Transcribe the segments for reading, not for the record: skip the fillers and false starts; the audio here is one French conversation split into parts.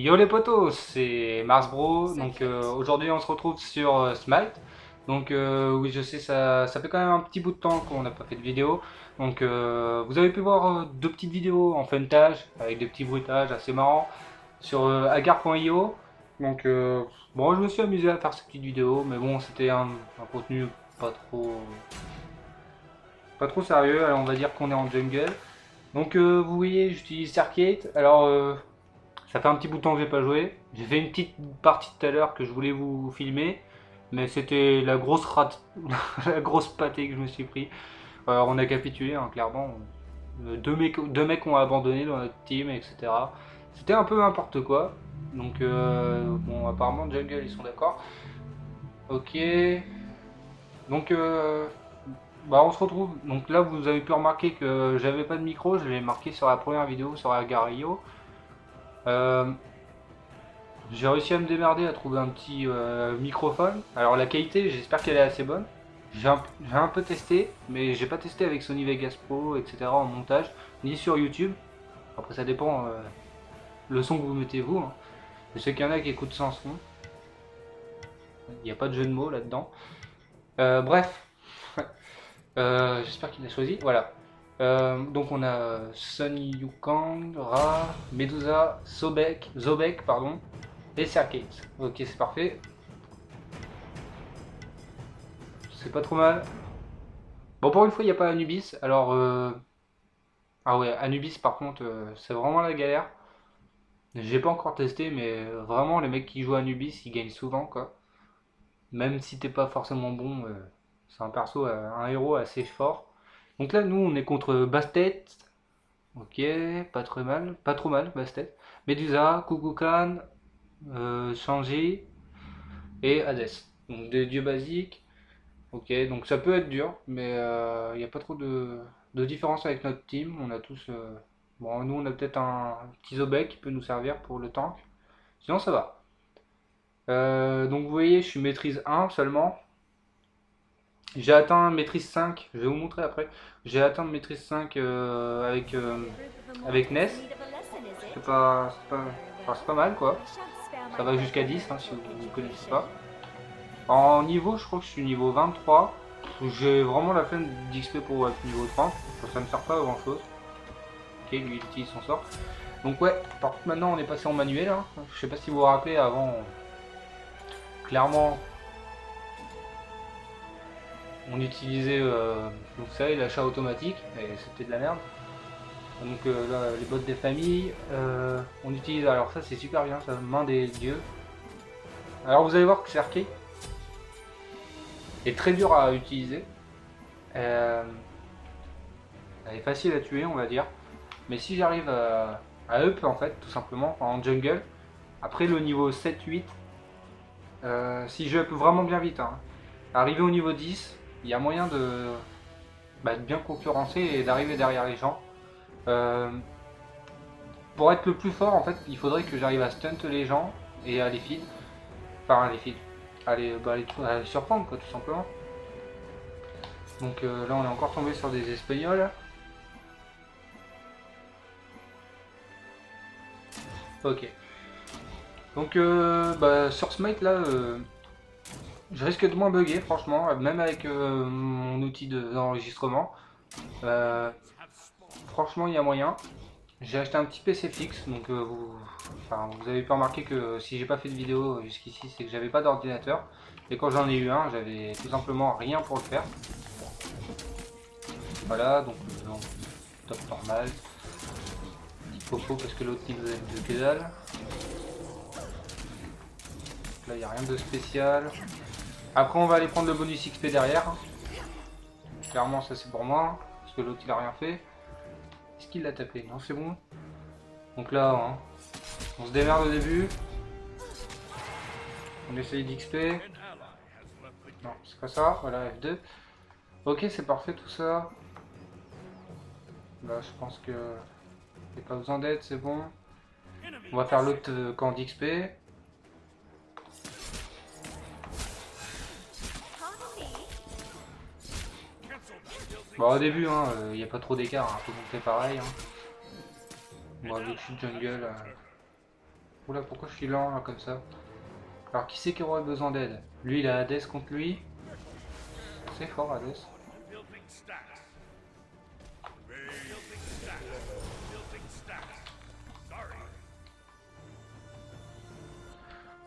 Yo les potos, c'est Marsbro, donc aujourd'hui on se retrouve sur Smite. Donc oui, je sais, ça fait quand même un petit bout de temps qu'on n'a pas fait de vidéo. Donc vous avez pu voir deux petites vidéos en funtage, avec des petits bruitages assez marrants, sur agar.io. Donc bon, je me suis amusé à faire cette petite vidéo, mais bon, c'était un contenu pas trop sérieux. Alors on va dire qu'on est en jungle. Donc vous voyez, j'utilise Serqet. Alors ça fait un petit bout de temps que j'ai pas joué. J'ai fait une petite partie tout à l'heure que je voulais vous filmer, mais c'était la grosse rate, la grosse pâtée que je me suis pris. On a capitulé, hein, clairement. Deux mecs ont abandonné dans notre team, etc. C'était un peu n'importe quoi. Donc bon, apparemment jungle ils sont d'accord. Ok. Donc bah on se retrouve. Donc là vous avez pu remarquer que j'avais pas de micro. Je l'ai marqué sur la première vidéo sur agar.io. J'ai réussi à me démerder à trouver un petit microphone. Alors la qualité, j'espère qu'elle est assez bonne. J'ai un peu testé, mais j'ai pas testé avec Sony Vegas Pro, etc. en montage, ni sur Youtube. Après ça dépend le son que vous mettez vous, hein. Je sais qu'il y en a qui écoutent sans son. Il n'y a pas de jeu de mots là-dedans. Bref, j'espère qu'il l'a choisi, voilà. Donc on a Sun Wukong, Ra, Medusa, Zobek pardon, et Serqet. Ok, c'est parfait. C'est pas trop mal. Bon, pour une fois il n'y a pas Anubis. Alors ah ouais, Anubis par contre c'est vraiment la galère. J'ai pas encore testé, mais vraiment les mecs qui jouent Anubis ils gagnent souvent quoi. Même si t'es pas forcément bon, c'est un perso, un héros assez fort. Donc là, nous, on est contre Bastet. Ok, pas trop mal, Bastet. Medusa, Koukoukan, Shanji et Hades. Donc des dieux basiques. Ok, donc ça peut être dur, mais il n'y a pas trop de différence avec notre team. On a tous... bon, nous, on a peut-être un petit Zobek qui peut nous servir pour le tank. Sinon, ça va. Donc vous voyez, je suis maîtrise 1 seulement. J'ai atteint maîtrise 5, je vais vous montrer après. J'ai atteint maîtrise 5 avec Ness. C'est pas mal quoi. Ça va jusqu'à 10 hein, si vous ne connaissez pas. En niveau, je crois que je suis niveau 23. J'ai vraiment la flemme d'XP pour être niveau 30. Ça ne me sert pas à grand chose. Ok, lui il utilise son sort. Donc ouais, par contre maintenant on est passé en manuel. Hein. Je sais pas si vous vous rappelez avant. Clairement. On utilisait, vous savez, l'achat automatique, et c'était de la merde. Donc là, les bottes des familles, on utilise, alors ça c'est super bien, ça, main des dieux. Alors vous allez voir que Serqet est très dur à utiliser. Elle est facile à tuer, on va dire. Mais si j'arrive à up, en fait, tout simplement, en jungle, après le niveau 7-8, si je up vraiment bien vite, hein, arrivé au niveau 10, il y a moyen de, de bien concurrencer et d'arriver derrière les gens. Pour être le plus fort, en fait, il faudrait que j'arrive à stunt les gens et à les feed. Enfin, à les feed. À les surprendre, quoi, tout simplement. Donc là, on est encore tombé sur des Espagnols. Ok. Donc, sur Smite, là... je risque de moins bugger, franchement, même avec mon outil d'enregistrement. Franchement, il y a moyen. J'ai acheté un petit PC fixe, donc vous avez pu remarquer que si j'ai pas fait de vidéo jusqu'ici, c'est que j'avais pas d'ordinateur. Et quand j'en ai eu un, j'avais tout simplement rien pour le faire. Voilà, donc top normal. Petit popo parce que l'autre type de pédale. Là, il n'y a rien de spécial. Après on va aller prendre le bonus XP derrière. Clairement ça c'est pour moi. Parce que l'autre il a rien fait. Est-ce qu'il l'a tapé? Non c'est bon. Donc là hein, on se démerde au début. On essaye d'XP. Non c'est pas ça. Voilà F2. Ok c'est parfait tout ça. Là je pense que j'ai pas besoin d'aide, c'est bon. On va faire l'autre camp d'XP. Bon, au début, hein, y a pas trop d'écart, hein, faut monter pareil. Hein. Bon, vu que je suis jungle, Oula, pourquoi je suis lent là comme ça? Alors qui c'est qui aurait besoin d'aide? Lui, il a Hades contre lui. C'est fort Hades.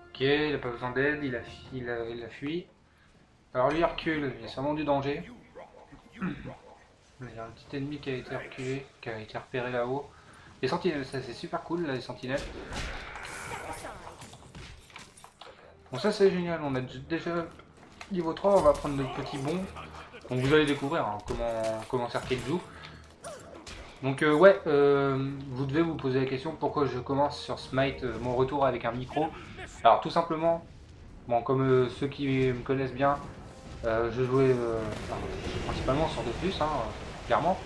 Ok, il a pas besoin d'aide, il a fui. Alors lui Hercule, il est sûrement du danger. Il y a un petit ennemi qui a été reculé, qui a été repéré là-haut. Les sentinelles, ça c'est super cool là, les sentinelles. Bon ça c'est génial, on a déjà niveau 3, on va prendre notre petit bon. Donc vous allez découvrir hein, comment Serqet joue. Donc ouais, vous devez vous poser la question pourquoi je commence sur Smite mon retour avec un micro. Alors tout simplement, bon comme ceux qui me connaissent bien, je jouais principalement sur Dofus, hein, clairement.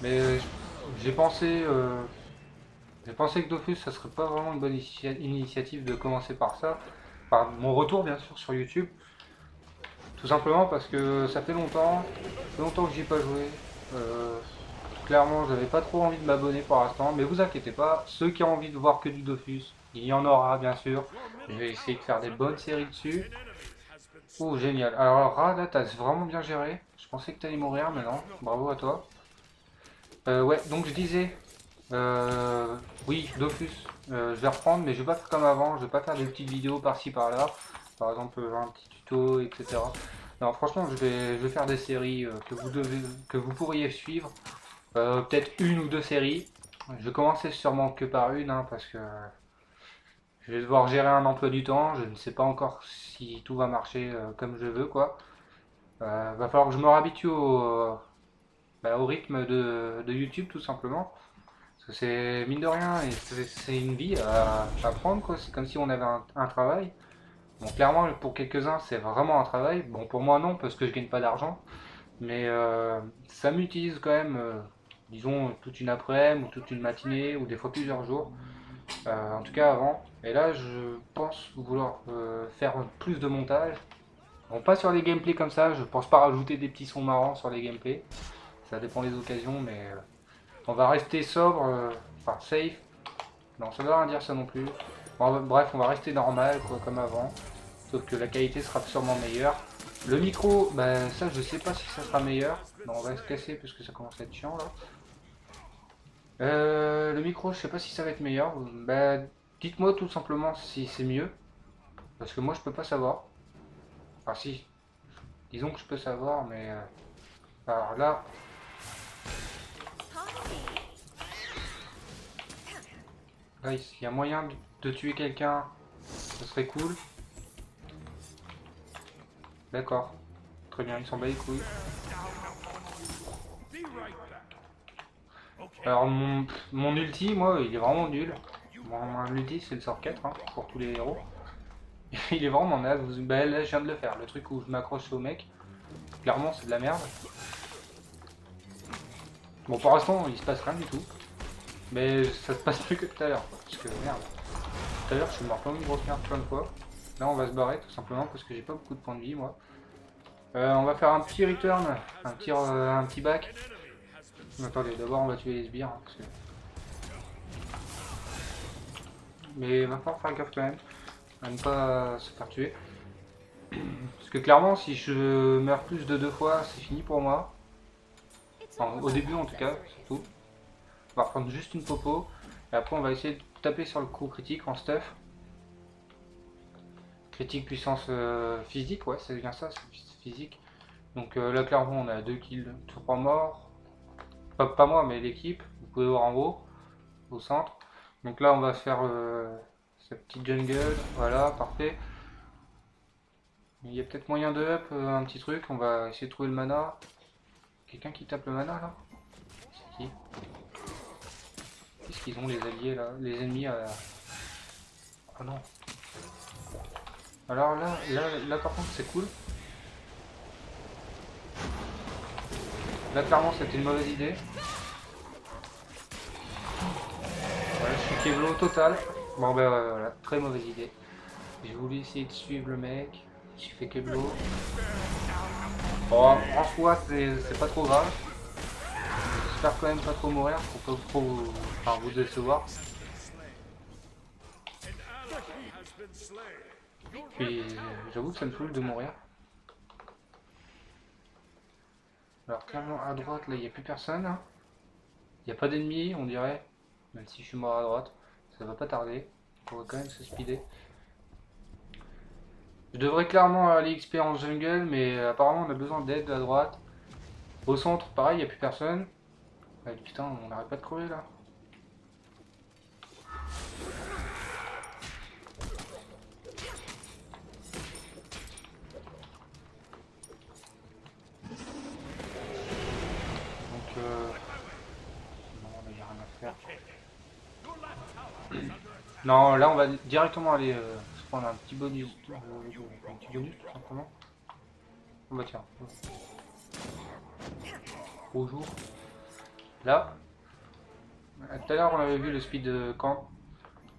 Mais j'ai pensé que Dofus, ça serait pas vraiment une bonne initiative de commencer par ça, par mon retour bien sûr sur YouTube. Tout simplement parce que ça fait longtemps que j'y ai pas joué. Clairement, j'avais pas trop envie de m'abonner pour l'instant, mais vous inquiétez pas, ceux qui ont envie de voir que du Dofus, il y en aura bien sûr. Je vais essayer de faire des bonnes séries dessus. Oh génial, alors Ra là t'as vraiment bien géré, je pensais que t'allais mourir mais non, bravo à toi. Ouais donc je disais, oui Dofus, je vais reprendre mais je vais pas faire comme avant, je vais pas faire des petites vidéos par-ci par-là, par exemple un petit tuto etc. Non franchement je vais faire des séries que vous pourriez suivre, peut-être une ou deux séries, je vais commencer sûrement que par une hein, parce que... Je vais devoir gérer un emploi du temps, je ne sais pas encore si tout va marcher comme je veux quoi. Va falloir que je me réhabitue au rythme de YouTube tout simplement. Parce que c'est mine de rien, c'est une vie à prendre quoi, c'est comme si on avait un travail. Bon clairement pour quelques-uns c'est vraiment un travail, bon pour moi non parce que je gagne pas d'argent. Mais ça m'utilise quand même, disons toute une après-midi ou toute une matinée ou des fois plusieurs jours. En tout cas avant, et là je pense vouloir faire plus de montage, bon pas sur les gameplays comme ça, je pense pas rajouter des petits sons marrants sur les gameplays, ça dépend des occasions mais on va rester sobre, enfin safe, non ça ne veut rien dire ça non plus, bon, bref on va rester normal quoi, comme avant, sauf que la qualité sera sûrement meilleure, le micro, ben ça je sais pas si ça sera meilleur, non, on va se casser parce que ça commence à être chiant là. Le micro, je sais pas si ça va être meilleur. Bah, dites-moi tout simplement si c'est mieux. Parce que moi, je peux pas savoir. Enfin, si. Disons que je peux savoir, mais... Alors là... Là, il y a moyen de tuer quelqu'un. Ce serait cool. D'accord. Très bien, il s'en bat les couilles. Alors mon ulti, moi, il est vraiment nul. Mon ulti, c'est le Serqet, hein, pour tous les héros. Il est vraiment naze. Ben, là, je viens de le faire. Le truc où je m'accroche au mec, clairement, c'est de la merde. Bon, pour l'instant, il se passe rien du tout. Mais ça se passe plus que tout à l'heure. Parce que, merde, tout à l'heure, je suis mort comme une grosse merde plein de fois. Là, on va se barrer, tout simplement, parce que j'ai pas beaucoup de points de vie, moi. On va faire un petit return, un petit back. Attendez, d'abord on va tuer les sbires. Hein, parce que... Mais il va falloir faire gaffe quand même à ne pas se faire tuer. Parce que clairement, si je meurs plus de deux fois, c'est fini pour moi. Enfin, au début en tout cas, c'est tout. On va prendre juste une popo. Et après on va essayer de taper sur le coup critique en stuff. Critique puissance physique, ouais, c'est bien ça, c'est physique. Donc là clairement on a 2 kills, toujours pas mort. Pas moi mais l'équipe, vous pouvez voir en haut, au centre. Donc là on va faire cette petite jungle, voilà, parfait. Il y a peut-être moyen de up un petit truc, on va essayer de trouver le mana. Quelqu'un qui tape le mana là? C'est qui? Qu'est-ce qu'ils ont les alliés là? Les ennemis Oh non. Alors là par contre c'est cool. Là clairement c'était une mauvaise idée. Voilà, je suis Kevlo total. Bon ben voilà, très mauvaise idée. J'ai voulu essayer de suivre le mec. J'ai fait Kevlo. Bon en soi c'est pas trop grave. J'espère quand même pas trop mourir pour pas trop vous décevoir. Puis j'avoue que ça me saoule de mourir. Alors clairement à droite là il n'y a plus personne. Il n'y a pas d'ennemis on dirait. Même si je suis mort à droite, ça va pas tarder. On va quand même se speeder. Je devrais clairement aller XP en jungle, mais apparemment on a besoin d'aide à droite. Au centre, pareil, il n'y a plus personne. Ah, putain, on n'arrête pas de crever là. Donc, non, il n'y a rien à faire. Non, là on va directement aller se prendre un petit bonus. Un petit bonus tout simplement. On va tiens. Au jour. Là. Tout à l'heure on avait vu le speed camp.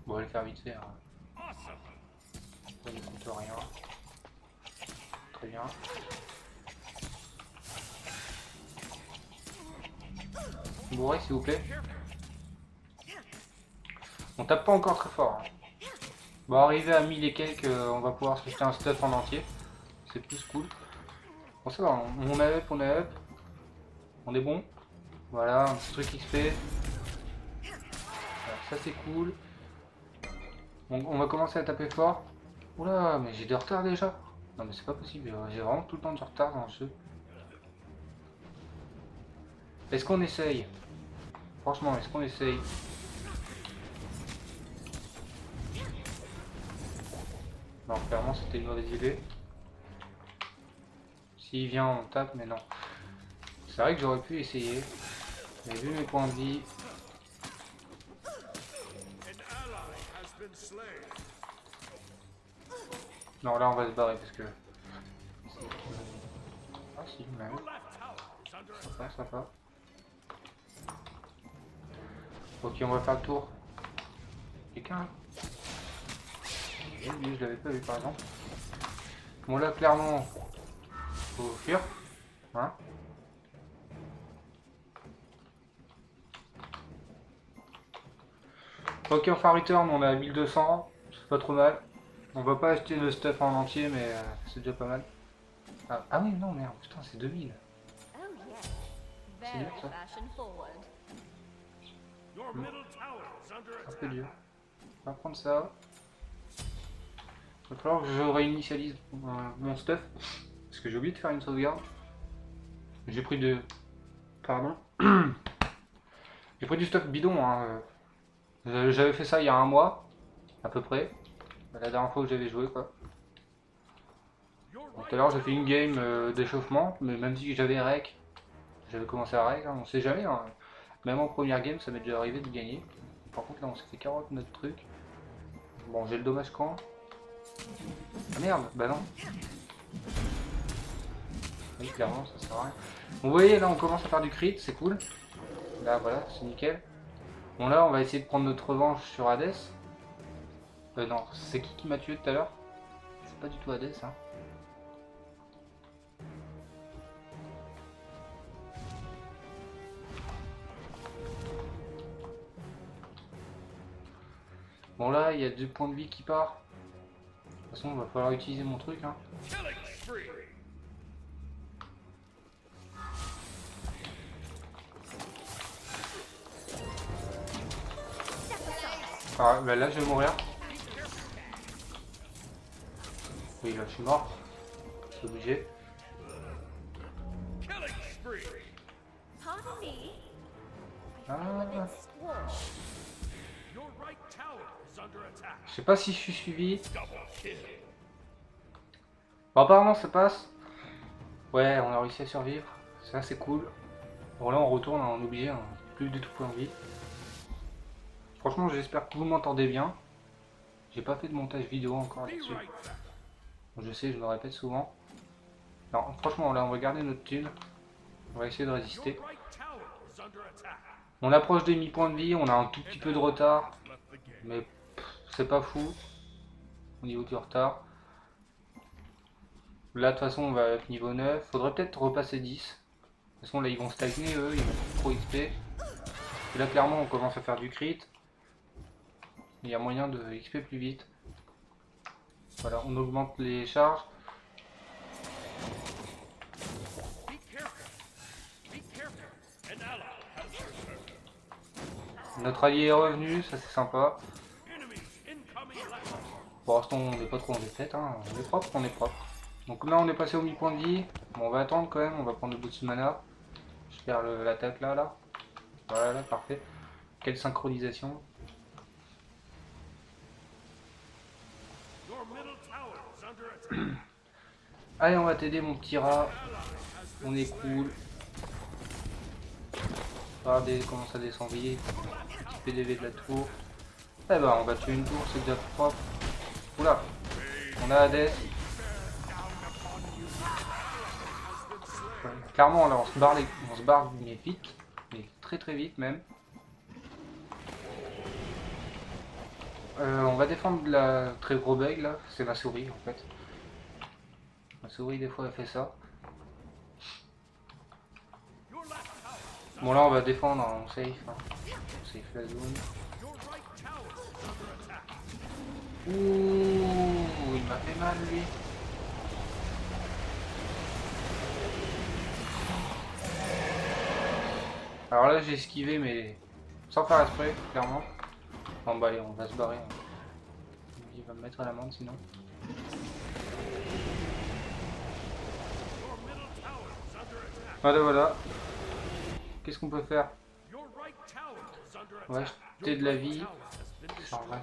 Bon, on va le faire vite fait. Ça ne coûte rien. Très bien. Bourrez s'il vous plaît. On tape pas encore très fort. Bon, arrivé à 1000 et quelques, on va pouvoir se jeter un stuff en entier. C'est plus cool. Bon, ça va, on a up, on a up. On est bon. Voilà, un petit truc XP. Alors, ça, c'est cool. On va commencer à taper fort. Oula, mais j'ai des retards déjà. Non, mais c'est pas possible. J'ai vraiment tout le temps de retard dans ce jeu. Est-ce qu'on essaye? Franchement, est-ce qu'on essaye? Non, clairement c'était une mauvaise idée. S'il vient on tape, mais non. C'est vrai que j'aurais pu essayer. J'ai vu mes points de vie. Non, là on va se barrer parce que... Ah si, même. Sympa, sympa. Ok, on va faire le tour. Quelqu'un? Je l'avais pas vu par exemple. Bon là clairement faut fuir. Hein, ok, enfin return on est à 1200, c'est pas trop mal. On va pas acheter le stuff en entier mais c'est déjà pas mal. Ah, ah oui non merde putain c'est 2000. C'est dur ça. Un peu dur. On va prendre ça. Il va falloir que je réinitialise mon stuff, parce que j'ai oublié de faire une sauvegarde. J'ai pris de... Pardon. J'ai pris du stuff bidon, hein. J'avais fait ça il y a un mois, à peu près. La dernière fois que j'avais joué, quoi. Tout à l'heure, j'ai fait une game d'échauffement, mais même si j'avais rec, j'avais commencé à rec, hein, on sait jamais, hein. Même en première game, ça m'est déjà arrivé de gagner. Par contre, là, on s'est fait 40 notre truc. Bon, j'ai le dommage quand? Ah merde, bah non. Oui, clairement, ça sert à rien. Bon, vous voyez, là, on commence à faire du crit, c'est cool. Là, voilà, c'est nickel. Bon, là, on va essayer de prendre notre revanche sur Hades. Non, c'est qui m'a tué tout à l'heure? C'est pas du tout Hades, hein. Bon, là, il y a 2 points de vie qui partent. De toute façon, il va falloir utiliser mon truc. Hein. Ah, bah là, je vais mourir. Oui, là, je suis mort. C'est obligé. Ah. Je sais pas si je suis suivi. Bon, apparemment ça passe. Ouais, on a réussi à survivre. Ça c'est cool. Bon là on retourne, on oublie, hein. Plus du tout envie. Franchement j'espère que vous m'entendez bien. J'ai pas fait de montage vidéo encore là-dessus. Je sais, je me répète souvent. Non, franchement là on va garder notre thune. On va essayer de résister. On approche des 1000 points de vie, on a un tout petit peu de retard. Mais c'est pas fou au niveau du retard. Là de toute façon on va être niveau 9. Faudrait peut-être repasser 10. De toute façon là ils vont stagner eux, ils vont trop XP. Et là clairement on commence à faire du crit. Il y a moyen de XP plus vite. Voilà, on augmente les charges. Notre allié est revenu, ça c'est sympa. Pour l'instant on n'est pas trop en défaite, hein. On est propre, on est propre. Donc là on est passé au mi-point de vie. Bon, on va attendre quand même, on va prendre le bout de mana. Je perds l'attaque là, là. Voilà, là, parfait. Quelle synchronisation. Allez, on va t'aider mon petit rat. On est cool. Regardez comment ça descend, petit PDV de la tour. Eh ben on va tuer une tour, c'est déjà propre. Oula, on a Hades. Clairement là on se barre, mais vite, mais très vite même. On va défendre la très gros bug là, c'est ma souris en fait. Ma souris des fois elle fait ça. Bon là on va défendre, on safe, hein. On safe la zone. Ouh, il m'a fait mal lui. Alors là j'ai esquivé mais sans faire exprès clairement. Bon bah allez, on va se barrer. Il va me mettre à l'amende sinon. Voilà voilà. Qu'est-ce qu'on peut faire? On va acheter de la vie.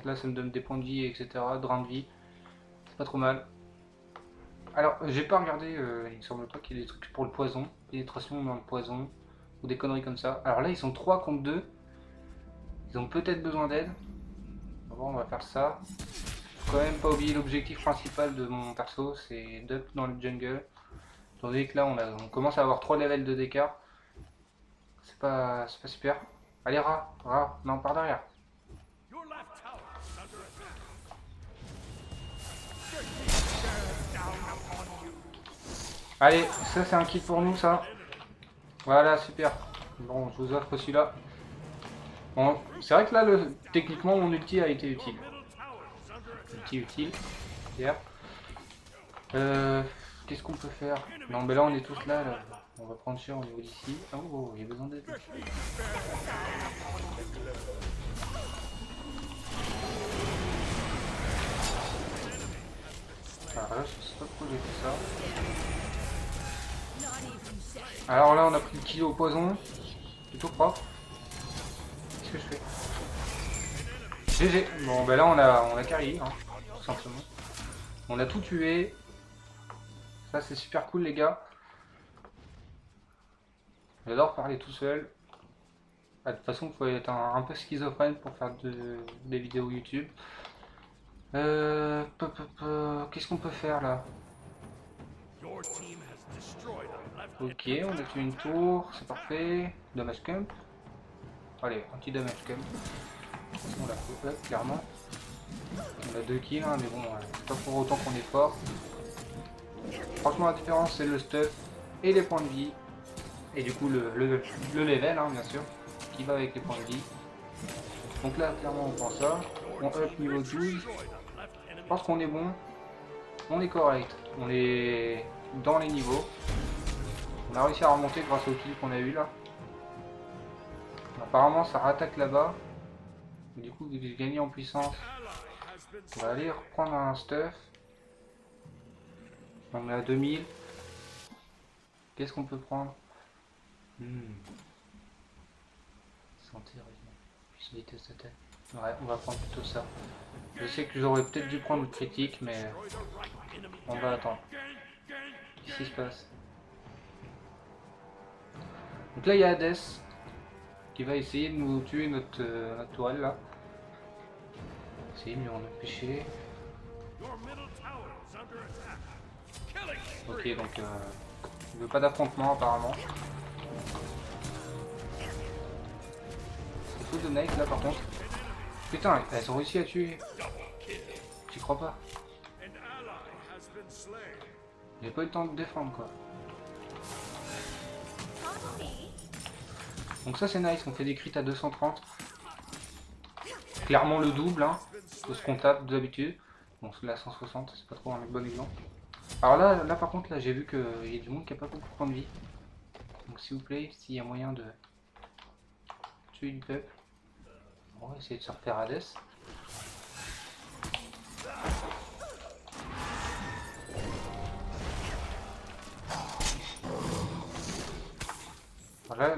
Là ça me donne des points de vie, etc. Drain de vie. C'est pas trop mal. Alors j'ai pas regardé, il me semble pas qu'il y ait des trucs pour le poison. Pénétration dans le poison. Ou des conneries comme ça. Alors là ils sont 3 contre 2. Ils ont peut-être besoin d'aide. Bon, on va faire ça. Faut quand même pas oublier l'objectif principal de mon perso, c'est d'up dans le jungle. Étant donné que là on commence à avoir 3 levels de d'écart. C'est pas super. Allez Ra, non par derrière. Allez, ça c'est un kit pour nous ça. Voilà, super. Bon, je vous offre celui-là. Bon, c'est vrai que là, techniquement, mon ulti a été utile. Ulti utile. Hier. Qu'est-ce qu'on peut faire? Non, mais là, on est tous là. On va prendre cher au niveau d'ici. Oh, j'ai besoin d'aide. Alors là, je sais pas pourquoi j'ai fait ça. Alors là, on a pris le kilo au poison. Plutôt propre. Qu'est-ce que je fais? GG. Bon, ben là, on a carré, hein, tout simplement. On a tout tué. Ça, c'est super cool, les gars. J'adore parler tout seul. Ah, de toute façon, il faut être un peu schizophrène pour faire des vidéos YouTube. Qu'est-ce qu'on peut faire là? Ok, on a tué une tour, c'est parfait. Damage camp. Allez, un petit damage camp. On l'a fait, clairement. On a 2 kills, hein, mais bon, c'est pas pour autant qu'on est fort. Franchement, la différence c'est le stuff et les points de vie. Et du coup, le level, hein, bien sûr, qui va avec les points de vie. Donc là, clairement, on prend ça. On up niveau 12. Je pense qu'on est bon. On est correct. On est dans les niveaux. On a réussi à remonter grâce au kill qu'on a eu là. Apparemment ça rattaque là-bas. Du coup vous avez gagné en puissance. On va aller reprendre un stuff. On est à 2000. Qu'est-ce qu'on peut prendre? Santé, heureusement. Vitesse d'attaque. Ouais, on va prendre plutôt ça. Je sais que j'aurais peut-être dû prendre le critique, mais on va attendre. Qu'est-ce qui se passe? Donc là, il y a Hades qui va essayer de nous tuer notre tourelle là. Essayer de lui en empêcher. Ok, donc il veut pas d'affrontement apparemment. C'est fou de Nike là par contre. Putain, elles ont réussi à tuer. J'y crois pas. J'ai pas eu le temps de défendre quoi. Donc ça c'est nice, on fait des crits à 230. Clairement le double, hein, de ce qu'on tape d'habitude. Bon, celui-là 160, c'est pas trop un bon exemple. Alors là par contre, là j'ai vu qu'il y a du monde qui a pas beaucoup de points de vie. Donc s'il vous plaît, s'il y a moyen de tuer du peuple. On va essayer de se refaire Hades.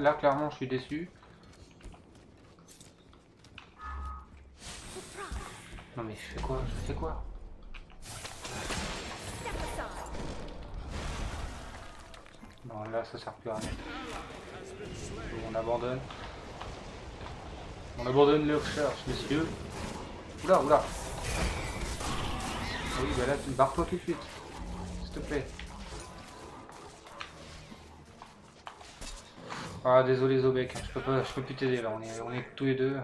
Là clairement je suis déçu. Non mais je fais quoi? Non là ça sert plus à rien. On abandonne. On abandonne les recherches, messieurs. Oula. Oui bah là tu barres-toi tout de suite. S'il te plaît. Ah désolé Zobek, je peux plus t'aider là, on est tous les deux.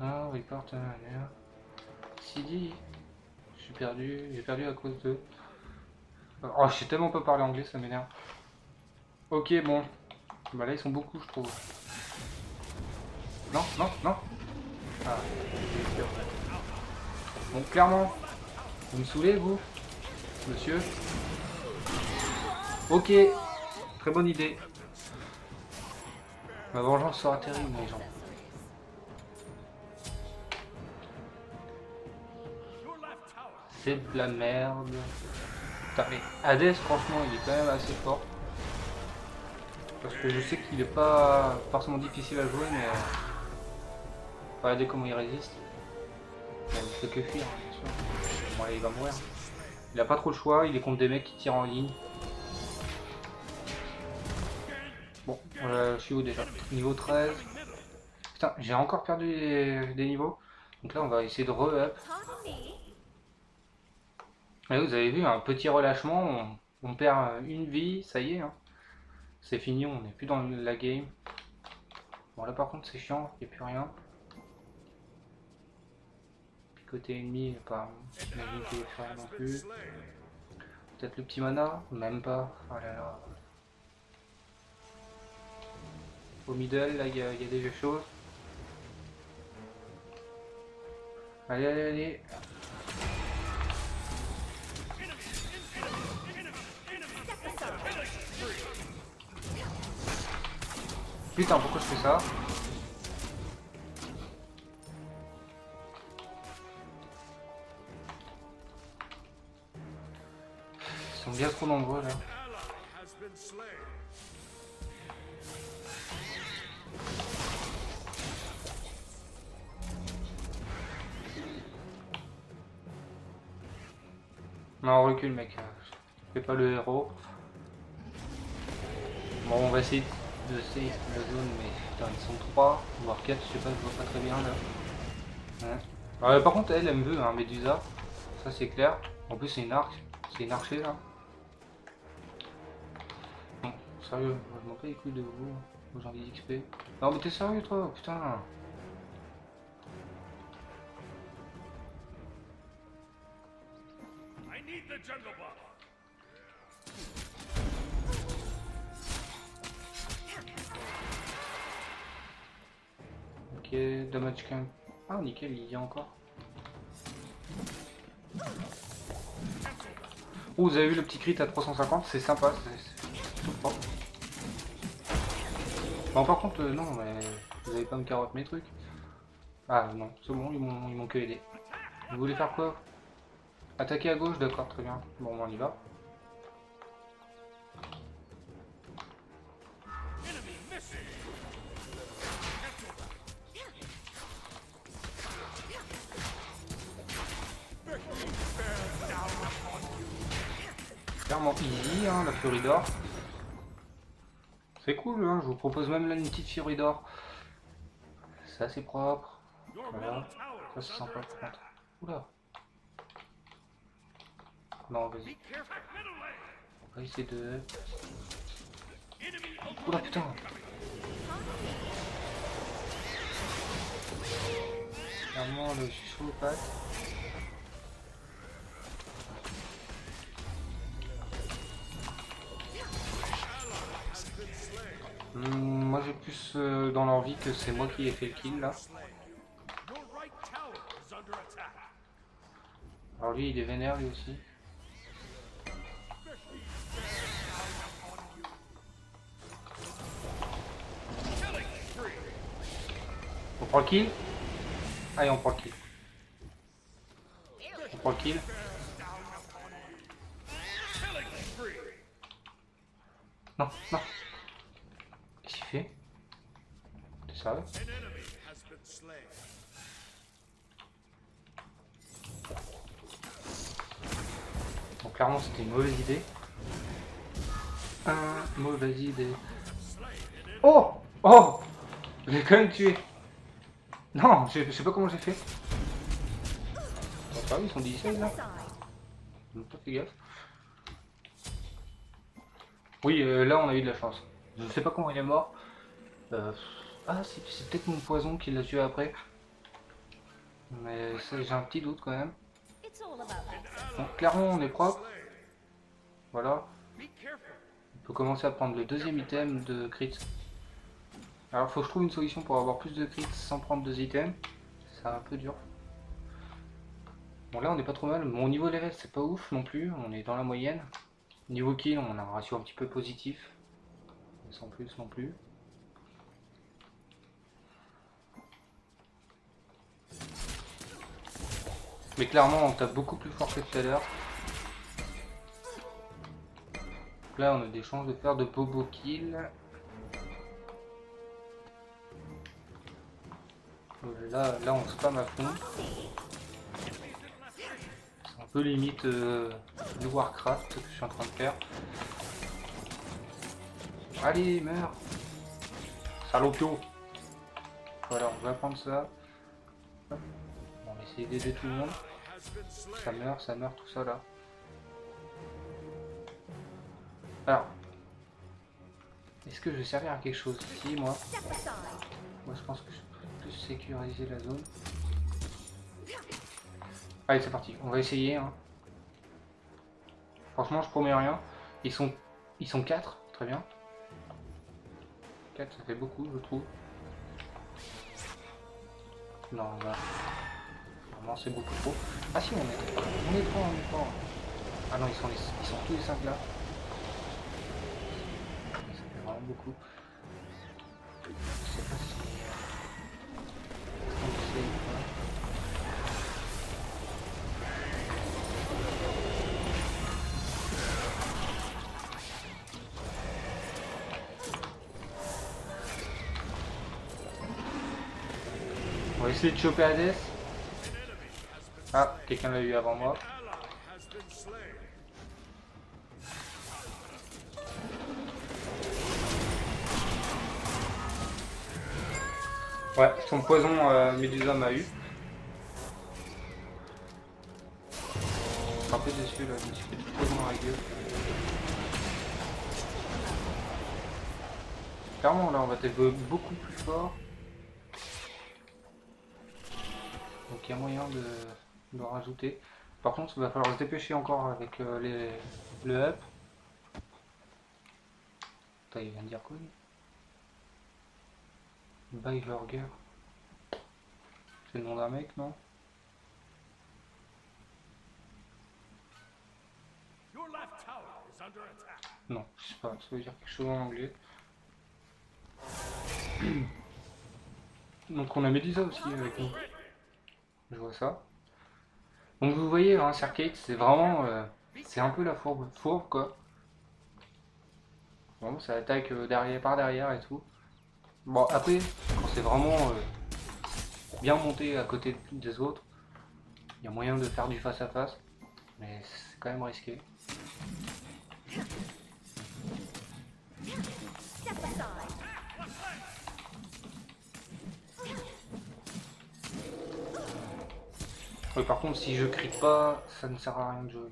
Ah report manager. CD. J'ai perdu à cause de. Oh je sais tellement pas parler anglais, ça m'énerve. Ok bon. Bah là ils sont beaucoup je trouve. Non. Ah c'est sûr. Bon clairement. Vous me saoulez vous, monsieur. Ok, très bonne idée. Ma vengeance sera terrible, les gens. C'est de la merde. Putain, mais Hades, franchement, il est quand même assez fort. Parce que je sais qu'il est pas forcément difficile à jouer, mais. Regardez comment il résiste. Il ne fait que fuir, bien sûr. Bon, allez, il va mourir. Il a pas trop le choix, il est contre des mecs qui tirent en ligne. Bon, je suis où déjà? Niveau 13. Putain, j'ai encore perdu des niveaux. Donc là, on va essayer de re-up. Et vous avez vu, un petit relâchement, on perd une vie, ça y est. Hein. C'est fini, on n'est plus dans la game. Bon, là par contre, c'est chiant, il n'y a plus rien. Côté ennemi, pas rien non plus. Peut-être le petit mana? Même pas. Oh là là. Au middle, là, il y a des choses. Allez. Putain, pourquoi je fais ça? Ils sont bien trop nombreux, là. Non, on recule, mec. Je fais pas le héros. Bon, on va essayer de safe la zone, mais putain, ils sont 3, voire 4, je sais pas, je vois pas très bien là. Ouais. Alors, par contre, elle me veut, hein, Medusa. Ça, c'est clair. En plus, c'est une archée là. Bon, sérieux, je m'en fais les couilles de vous, aux envies d'XP. Non, mais t'es sérieux, toi, putain. Ok, damage camp. Ah nickel, il y a encore. Oh, vous avez vu le petit crit à 350, c'est sympa, c'est tout fort. Bon par contre, non, mais vous avez pas me carotte mes trucs. Ah non, c'est bon, ils m'ont que aidé. Vous voulez faire quoi? Attaquer à gauche, d'accord, très bien. Bon, on y va. Clairement easy, hein, la furie d'or. C'est cool, hein, je vous propose même là une petite furie d'or. Ça, c'est propre. Voilà. Ça, c'est sympa. Oula. Non, vas-y. On va essayer de. Oula putain! Clairement, je suis chaud aux pattes. Moi j'ai plus dans l'envie que c'est moi qui ai fait le kill là. Alors lui il est vénère lui aussi. On prend le kill. Allez on prend le kill. On prend le kill. Non, non. Qu'est-ce qu'il fait? T'es sérieux? Bon, clairement, c'était une mauvaise idée. Mauvaise idée. Oh! Oh! Je l'ai quand même tué. Non, je sais pas comment j'ai fait. Bon, ça, ils sont 16 là. Je pas fait gaffe. Oui, là on a eu de la chance. Je sais pas comment il est mort. Ah, c'est peut-être mon poison qui l'a tué après. Mais j'ai un petit doute quand même. Donc clairement on est propre. Voilà. On peut commencer à prendre le deuxième item de crit. Alors faut que je trouve une solution pour avoir plus de crit sans prendre deux items. C'est un peu dur. Bon là on est pas trop mal. Mon niveau level c'est pas ouf non plus. On est dans la moyenne. Niveau kill, on a un ratio un petit peu positif, sans plus non plus. Mais clairement, on tape beaucoup plus fort que tout à l'heure. Là, on a des chances de faire de bobo kills. Là, on spam à fond. Un peu limite du Warcraft que je suis en train de faire. Allez, meurs, salopio. Voilà, on va prendre ça. On va essayer d'aider tout le monde. Ça meurt tout ça là. Alors, est-ce que je vais servir à quelque chose ici, moi? Moi, je pense que je peux plus sécuriser la zone. Allez, c'est parti, on va essayer. Hein. Franchement, je promets rien. Ils sont 4, très bien. 4, ça fait beaucoup, je trouve. Non, bah... Vraiment, c'est beaucoup trop. Ah si, on est pas, on est pas. Ah non, ils sont tous les 5 là. Ça fait vraiment beaucoup. Je sais pas si... On va essayer de choper Hades. Ah, quelqu'un l'a eu avant moi. Ouais, son poison Medusa m'a eu. Je suis un peu déçu là, je me suis fait du poison dans la gueule. Clairement là on va être beaucoup plus fort. Donc il y a moyen de rajouter. Par contre il va falloir se dépêcher encore avec le up. Putain il vient de dire quoi lui? By Burger. C'est le nom d'un mec non? Non, je sais pas, ça veut dire quelque chose en anglais. Donc on a Medusa aussi avec nous. Je vois ça. Donc vous voyez, hein, Serqet, c'est vraiment... c'est un peu la fourbe quoi. Bon, ça attaque derrière, par derrière et tout. Bon, après, quand c'est vraiment bien monté à côté des autres, il y a moyen de faire du face à face. Mais c'est quand même risqué. Oui, par contre, si je crit pas, ça ne sert à rien de jouer.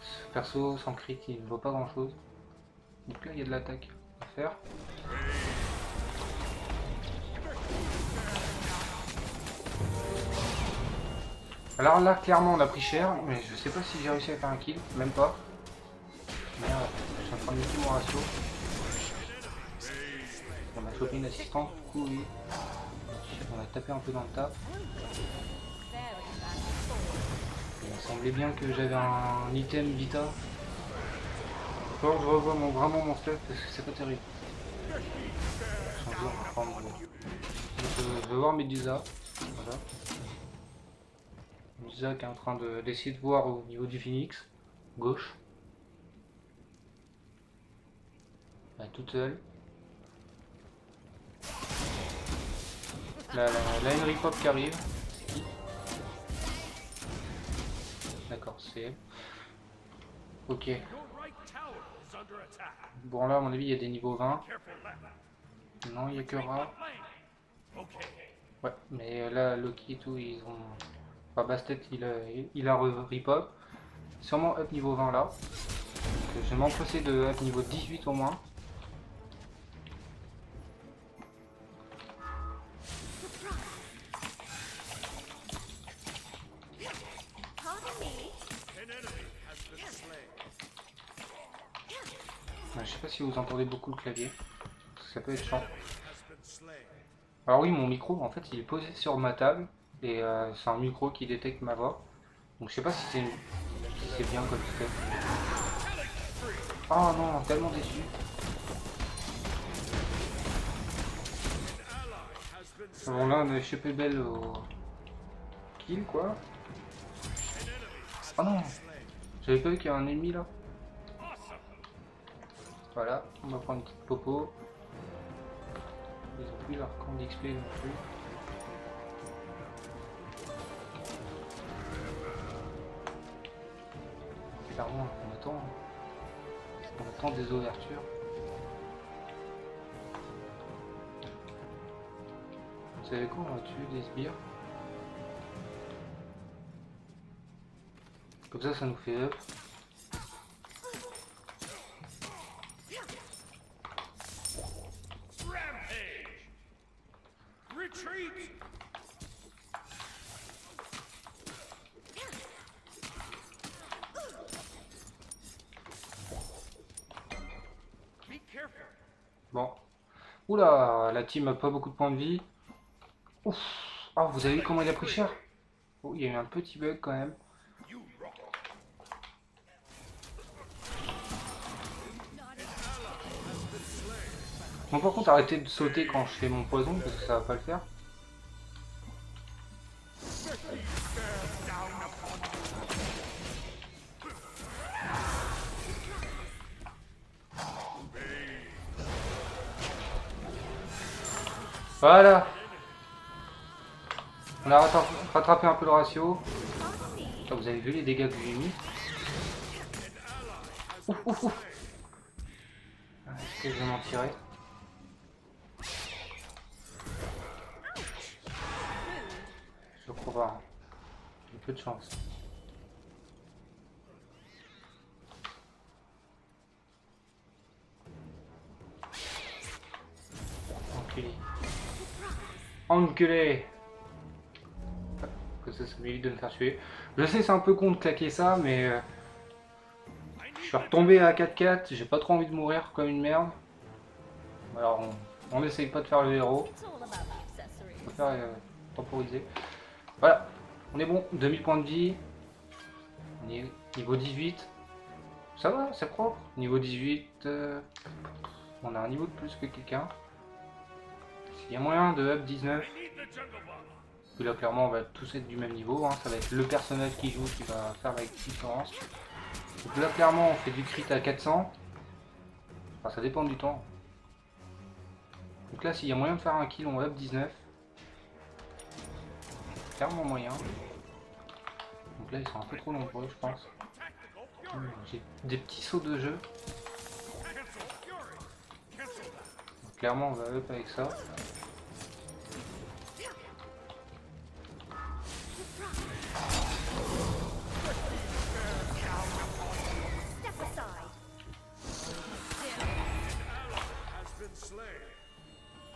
Ce perso sans crit, il ne vaut pas grand chose. Donc là, il y a de l'attaque à faire. Alors là, clairement, on a pris cher, mais je sais pas si j'ai réussi à faire un kill, même pas. Merde, je suis en train de mettre mon ratio. On a chopé une assistance, du coup, oui. On a tapé un peu dans le tas. Il semblait bien que j'avais un item Vita. Bon, je revois vraiment mon stuff parce que c'est pas terrible. Je vais voir Medusa. Voilà. Medusa qui est en train d'essayer de voir au niveau du Phoenix. Gauche. Là, toute seule. La Henry Pop qui arrive. D'accord, c'est elle. Ok. Bon là à mon avis il y a des niveaux 20. Non il n'y a que Ra. Ouais mais là Loki et tout ils ont... Enfin Bastet il a rip-up. Sûrement up niveau 20 là. Donc, je vais m'empresser de up niveau 18 au moins. Je sais pas si vous entendez beaucoup le clavier, ça peut être chiant. Alors oui, mon micro, en fait, il est posé sur ma table, et c'est un micro qui détecte ma voix. Donc je sais pas si c'est bien comme ça. Oh non, tellement déçu. Bon là, on a chopé belle au kill, quoi. Oh non, j'avais pas vu qu'il y a un ennemi là. Voilà, on va prendre une petite popo. Ils ont plus leur camp d'XP non plus. Clairement, on attend des ouvertures. Vous savez quoi, on va tuer des sbires. Comme ça, ça nous fait up. Bon. Oula, la team a pas beaucoup de points de vie. Ouf. Ah, vous avez vu comment il a pris cher? Oh, il y a eu un petit bug quand même. Bon, par contre, arrêtez de sauter quand je fais mon poison parce que ça va pas le faire. Voilà. On a rattrapé un peu le ratio. Là, vous avez vu les dégâts que j'ai mis. Ouf, ouf, ouf. Est-ce que je vais m'en tirer? Je crois pas. J'ai peu de chance. Ok. Enculé! Que ça m'évite de me faire tuer. Je sais, c'est un peu con de claquer ça, mais je suis retombé à 4-4. J'ai pas trop envie de mourir comme une merde. Alors, on n'essaye pas de faire le héros. On va faire temporiser. Voilà, on est bon. 2000 points de vie. On est niveau 18. Ça va, c'est propre. Niveau 18, on a un niveau de plus que quelqu'un. Il y a moyen de up 19. Puis là clairement on va tous être du même niveau, hein. Ça va être le personnage qui joue qui va faire la différence. Donc là clairement on fait du crit à 400. Enfin ça dépend du temps. Donc là s'il y a moyen de faire un kill on va up 19. Clairement moyen. Donc là ils sont un peu trop nombreux je pense. J'ai des petits sauts de jeu. Donc clairement on va up avec ça.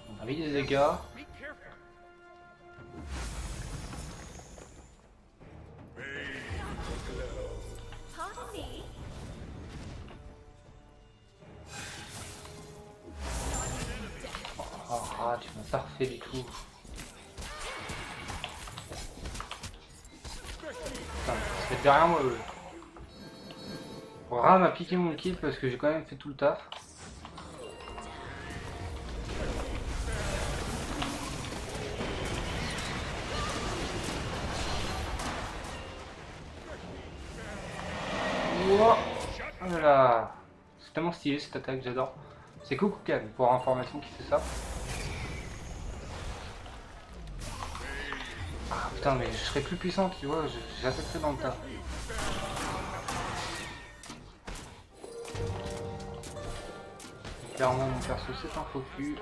On a mis des dégâts. Oh, tu m'as pas refait du tout. Putain, fait derrière moi le... Ra m'a piqué mon kill parce que j'ai quand même fait tout le taf. Wow. Voilà. C'est tellement stylé cette attaque, j'adore. C'est Koukoukan pour information qui fait ça. Ah putain, mais je serais plus puissant, tu vois, j'attaquerais dans le tas. Clairement mon perso c'est un focus.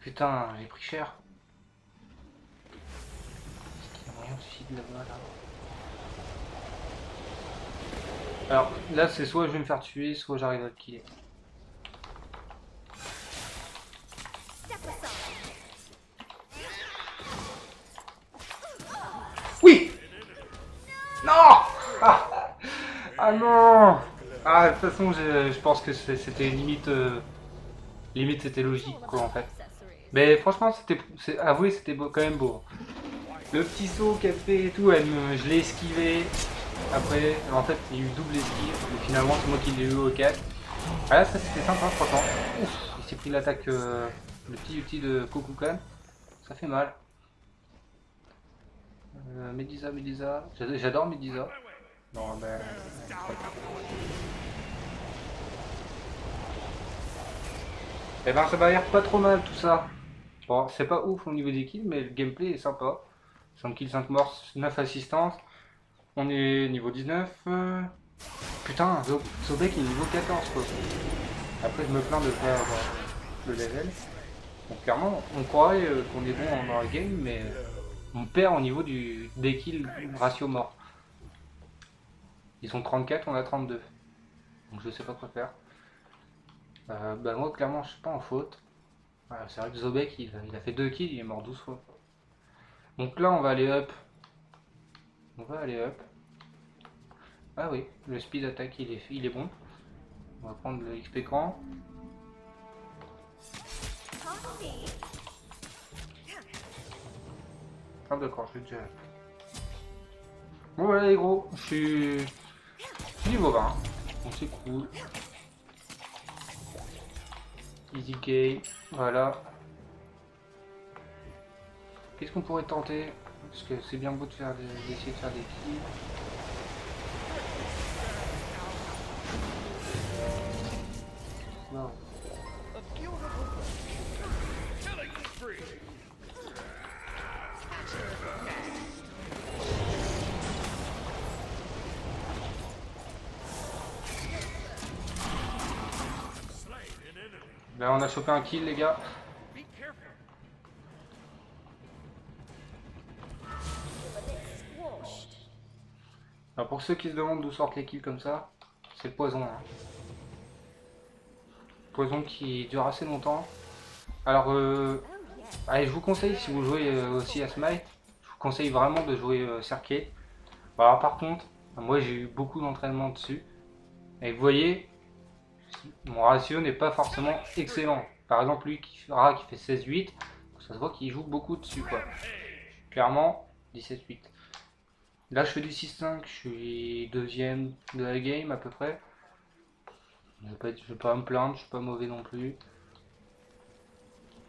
Putain, j'ai pris cher. Est-ce qu'il y a moyen de filer là-bas là? Alors là c'est soit je vais me faire tuer, soit j'arrive à te killer. Oui. Non. Ah. Ah non! Ah, de toute façon, je pense que c'était limite... limite, c'était logique, quoi, en fait. Mais franchement, c'était... Avouez, c'était quand même beau. Le petit saut qu'elle fait et tout, je l'ai esquivé. Après, en fait, il y a eu double esquive. Et finalement, c'est moi qui l'ai eu au 4. Ah là, ça, c'était sympa, franchement. Ouf, il s'est pris l'attaque... le petit outil de Koukoukan. Ça fait mal. Medusa, Medusa. J'adore Medusa. Non, ben... Eh ben ça va l'air pas trop mal tout ça. Bon, c'est pas ouf au niveau des kills, mais le gameplay est sympa. 5 kills, 5 morts, 9 assistances. On est niveau 19. Putain, Zobek est niveau 14 quoi. Après je me plains de faire le level. Donc clairement, on croirait qu'on est bon en game, mais on perd au niveau des kills ratio mort. Ils sont 34, on a 32. Donc je sais pas quoi faire. Bah moi clairement je suis pas en faute. C'est vrai que Zobek il a fait 2 kills, il est mort 12 fois. Donc là on va aller up. On va aller up. Ah oui, le speed attack il est bon. On va prendre le XP cran. Ah d'accord, je suis déjà up. Bon voilà les gros, je suis... niveau 20, donc c'est cool. Easy game, voilà. Qu'est-ce qu'on pourrait tenter? Parce que c'est bien beau d'essayer de faire des kills. Wow. Là on a chopé un kill les gars. Alors pour ceux qui se demandent d'où sortent les kills comme ça, c'est le poison. Hein. Poison qui dure assez longtemps. Alors allez, je vous conseille si vous jouez aussi à Smite, je vous conseille vraiment de jouer Serqet. Alors par contre, moi j'ai eu beaucoup d'entraînement dessus. Et vous voyez. Mon ratio n'est pas forcément excellent. Par exemple, lui, Ra, qui fait 16-8, ça se voit qu'il joue beaucoup dessus, quoi. Clairement, 17-8. Là, je fais du 6-5, je suis deuxième de la game, à peu près. Je vais pas me plaindre, je suis pas mauvais non plus.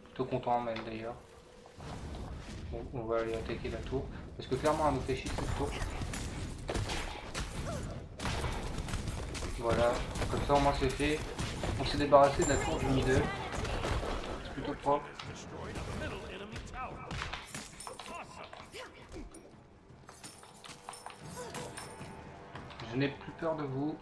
Plutôt content, même, d'ailleurs. Bon, on va aller attaquer la tour. Parce que clairement, elle nous fait chier cette tour. Voilà, comme ça au moins c'est fait. On s'est débarrassé de la tour du middle. C'est plutôt propre. Je n'ai plus peur de vous.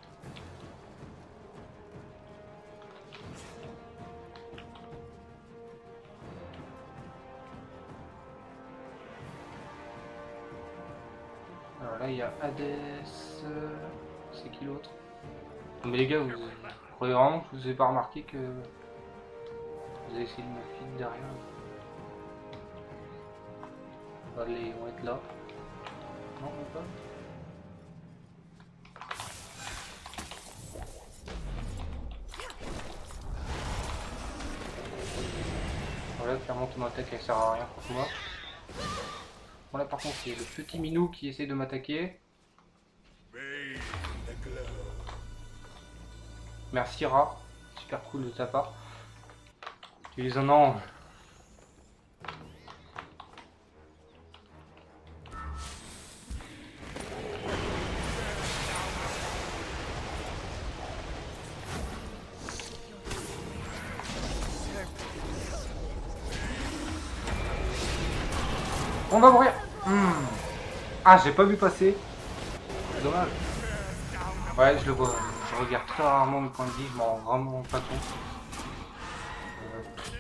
Alors là il y a Hades. C'est qui l'autre? Mais les gars, vous croyez vraiment que je vous ai pas remarqué que vous avez essayé de me filer derrière? Allez, on va être là. Non, on va pas. Voilà, clairement ton attaque elle sert à rien pour moi. Bon, là par contre c'est le petit minou qui essaie de m'attaquer. Merci Ra, super cool de ta part. Tu es un ange. On va mourir. Ah, j'ai pas vu passer. Dommage. Ouais, je le vois. Je regarde très rarement mes points de vie, je m'en rends vraiment pas compte.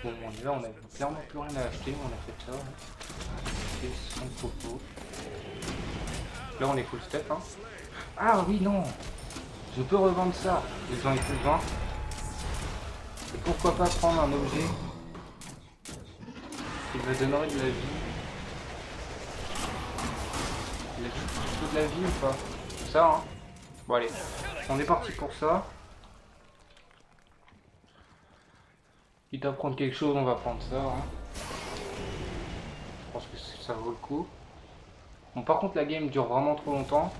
Bon, on est là, on a clairement plus rien à acheter, on a fait ça. Ouais. C'est son propos. Là, on est full step. Hein. Ah oui, non. Je peux revendre ça. Ils ont été 20. Et pourquoi pas prendre un objet qui me donnerait de la vie. De la vie ou pas, ça hein. Bon allez, on est parti pour ça. Il doit prendre quelque chose, on va prendre ça hein. Je pense que ça vaut le coup. Bon par contre la game dure vraiment trop longtemps.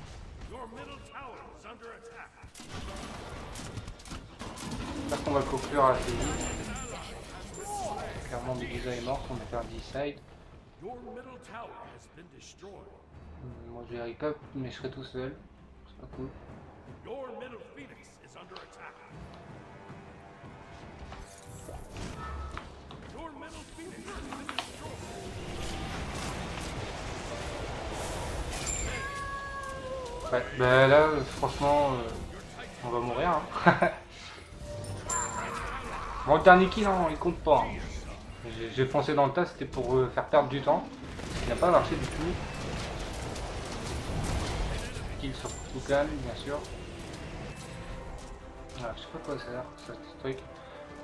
J'espère qu'on va le conclure assez vite. Clairement Medusa est morte, on va faire D-side. Moi je n'arrive pas, mais je serai tout seul. C'est pas cool. Ouais, bah là, franchement, on va mourir. Hein. Bon, le dernier kill, non, il compte pas. Hein. J'ai foncé dans le tas, c'était pour faire perdre du temps. Il n'a pas marché du tout. Sur Koukoukan, bien sûr. Ah, je sais pas quoi ça a l'air, ce truc.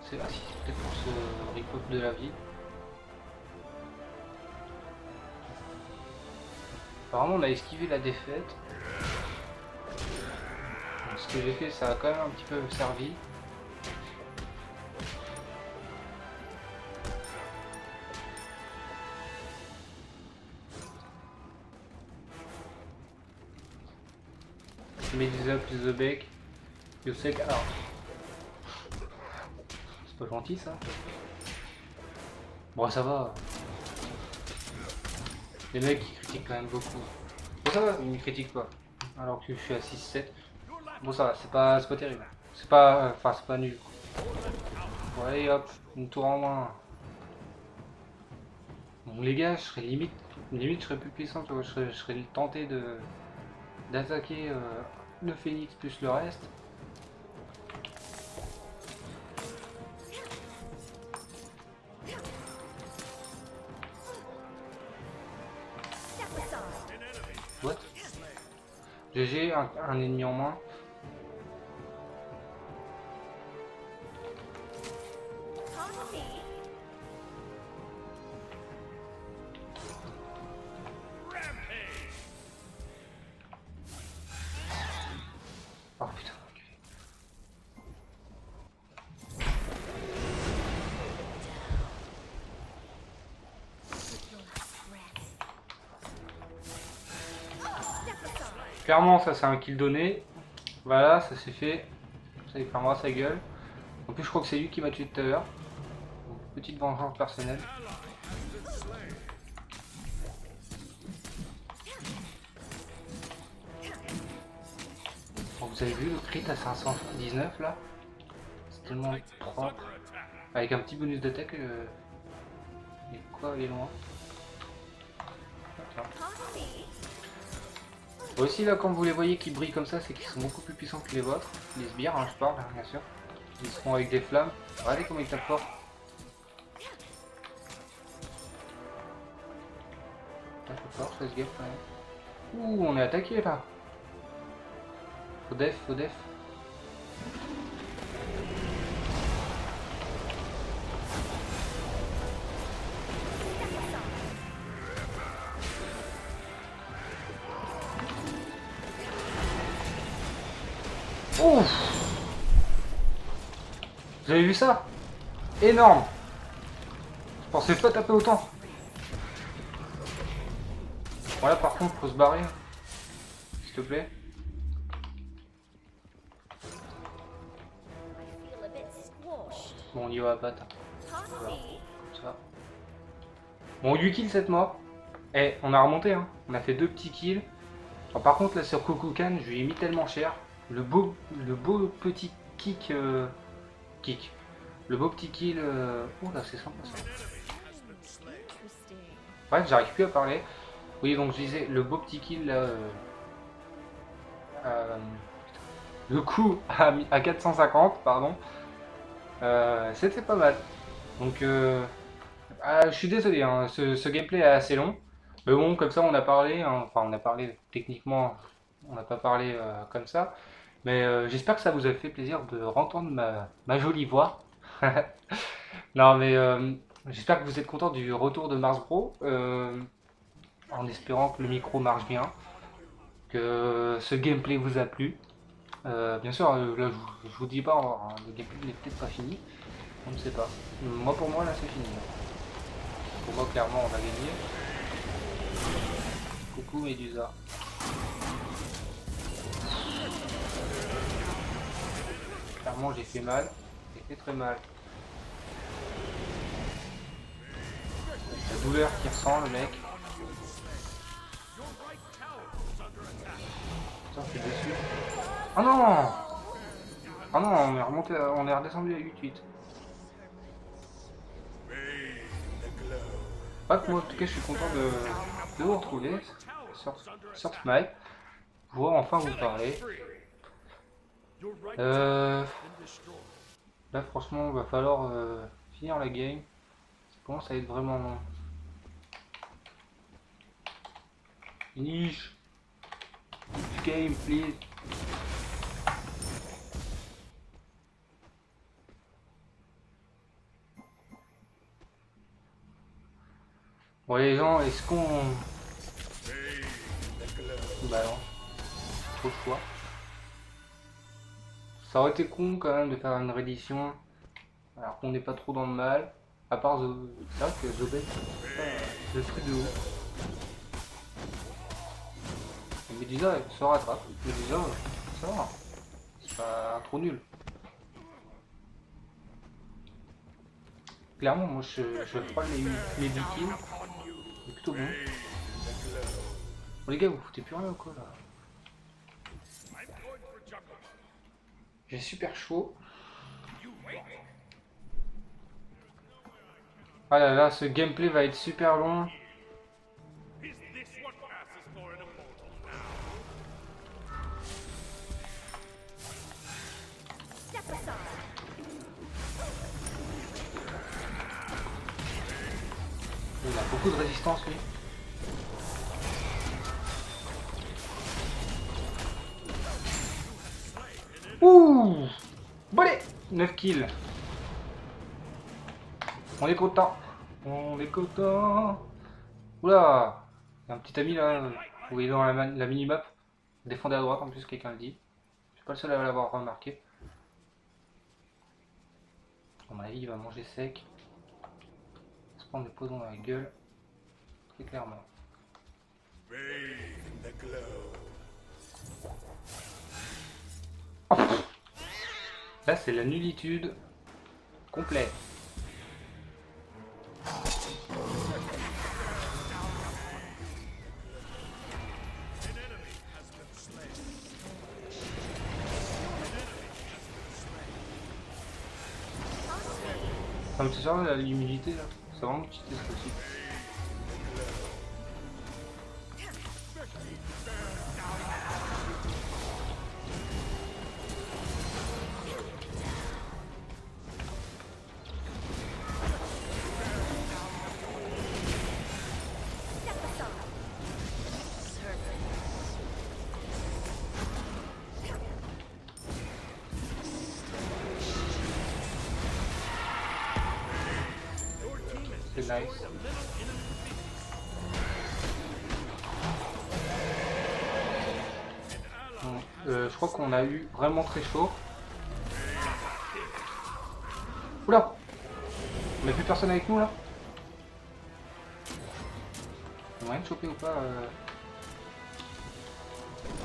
C'est ah, si, peut-être pour ce rip-up de la vie. Apparemment, on a esquivé la défaite. Donc, ce que j'ai fait, ça a quand même un petit peu servi. Medusa plus Zobek, Yosek, alors. C'est pas gentil ça. Bon ça va. Les mecs ils critiquent quand même beaucoup. Bon ça va, ils ne critiquent pas. Alors que je suis à 6-7. Bon ça va, c'est pas terrible. C'est pas. Enfin c'est pas nul. Bon allez hop, une tour en moins. Bon les gars, je serais limite je serais plus puissant, tu vois, je serais tenté d'attaquer le Phoenix plus le reste. What? GG, un ennemi en moins. Clairement ça c'est un kill donné, voilà ça s'est fait, ça lui fermera sa gueule. En plus je crois que c'est lui qui m'a tué tout à l'heure, petite vengeance personnelle. Bon, vous avez vu le crit à 519 là, c'est tellement propre, avec un petit bonus d'attaque, et quoi il est loin. Attends. Aussi là quand vous les voyez qui brillent comme ça, c'est qu'ils sont beaucoup plus puissants que les vôtres, les sbires hein, je parle bien sûr, ils seront avec des flammes, regardez comment ils tapent fort. Ça se gaffe quand même. Ouh on est attaqué là. Faut def, faut def. Vous avez vu ça? Énorme! Je pensais pas taper autant. Voilà, par contre, faut se barrer. S'il te plaît. Bon, on y va, bâtard. Voilà. Comme ça. Bon, 8 kills cette mort. Eh, on a remonté, hein. On a fait 2 petits kills. Alors, par contre, là, sur Koukoukan, je lui ai mis tellement cher. Le beau petit kick. Le beau petit kill. Oh là, c'est sympa ça. Bref, j'arrive plus à parler. Oui, donc je disais, le beau petit kill là. Le coup à 450, pardon. C'était pas mal. Donc, je suis désolé, hein, ce gameplay est assez long. Mais bon, comme ça, on a parlé. Hein, enfin, on a parlé techniquement. On n'a pas parlé comme ça. Mais j'espère que ça vous a fait plaisir de entendre ma jolie voix. Non, mais j'espère que vous êtes content du retour de Marsbro. En espérant que le micro marche bien. Que ce gameplay vous a plu. Bien sûr, là, je vous dis pas, hein, le gameplay n'est peut-être pas fini. On ne sait pas. Moi, pour moi, là, c'est fini. Pour moi, clairement, on a gagné. Coucou, Medusa. Clairement, j'ai fait mal. J'ai fait très mal. La douleur qu'il ressent, le mec. Putain, je suis déçu. Oh non! Oh non, on est remonté, on est redescendu à 8-8. Hop, moi en tout cas je suis content de vous retrouver sur Smite. Voir enfin vous parler. Là franchement va falloir finir la game. Ça commence à être vraiment long. Finish. Finish game please. Bon les gens, est-ce qu'on... Bah non, trop de choix. Ça aurait été con quand même de faire une réédition, alors qu'on n'est pas trop dans le mal, à part c'est vrai que Zobek, le truc de haut. Mais déjà, ça rattrape, mais déjà, ça va, c'est pas trop nul. Clairement, moi je prends les bikins. C'est plutôt bon. Bon les gars, vous foutez plus rien ou quoi là? J'ai super chaud. Ah là là, ce gameplay va être super long. Il a beaucoup de résistance lui. Ouh! Bon allez! 9 kills. On est content. On est content. Oula! Il y a un petit ami là, vous voyez dans la minimap. Défendez à droite en plus, quelqu'un le dit. Je suis pas le seul à l'avoir remarqué. À mon avis, il va manger sec. On le pose dans la gueule, très clairement. Oh. Là, c'est la nullitude complète. Ça me sert à l'humilité là. C'est vraiment petit test aussi. Nice. Bon, je crois qu'on a eu vraiment très chaud. Oula! On n'a plus personne avec nous là? On a rien de choper ou pas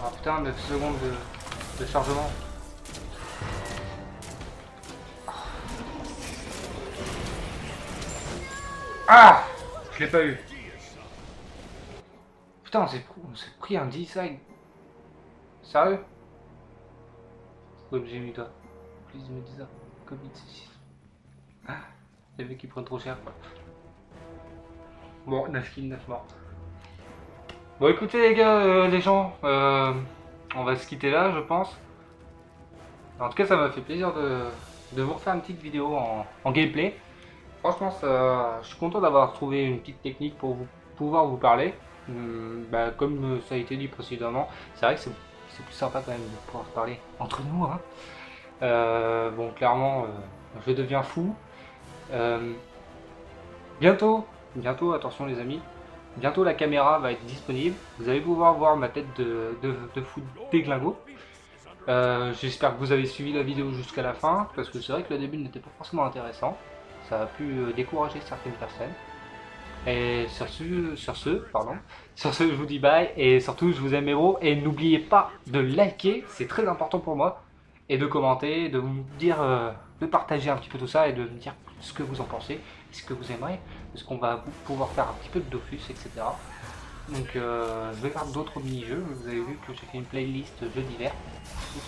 Ah putain, 9 secondes de chargement. Ah, je l'ai pas eu. Putain, on s'est pris un design. Sérieux? Comme j'ai mis toi. Please me dis ça. Covid-19. Les mecs qui prennent trop cher. Bon, 9 kills, 9 morts. Bon, écoutez les gars, les gens, on va se quitter là, je pense. En tout cas, ça m'a fait plaisir de vous refaire une petite vidéo en gameplay. Franchement, ça, je suis content d'avoir trouvé une petite technique pour pouvoir vous parler. Bah, comme ça a été dit précédemment, c'est vrai que c'est plus sympa quand même de pouvoir parler entre nous. Hein. Bon, clairement, je deviens fou. Bientôt, attention les amis, bientôt la caméra va être disponible. Vous allez pouvoir voir ma tête de fou déglingo. J'espère que vous avez suivi la vidéo jusqu'à la fin, parce que c'est vrai que le début n'était pas forcément intéressant. Ça a pu décourager certaines personnes. Et sur ce, je vous dis bye, et surtout, je vous aime mes gros, et n'oubliez pas de liker, c'est très important pour moi, et de commenter, de me dire, de partager un petit peu tout ça, et de me dire ce que vous en pensez, ce que vous aimeriez, ce qu'on va pouvoir faire un petit peu de Dofus, etc. Donc, je vais faire d'autres mini-jeux, vous avez vu que j'ai fait une playlist jeux d'hiver,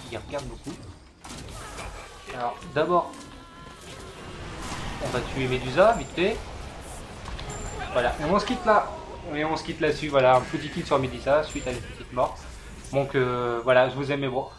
qui regarde beaucoup. Alors, d'abord, on va tuer Medusa, vite fait. Voilà, et on se quitte là. Et on se quitte là-dessus, voilà, un petit kill sur Medusa, suite à une petite mort. Donc voilà, je vous aime mes bros.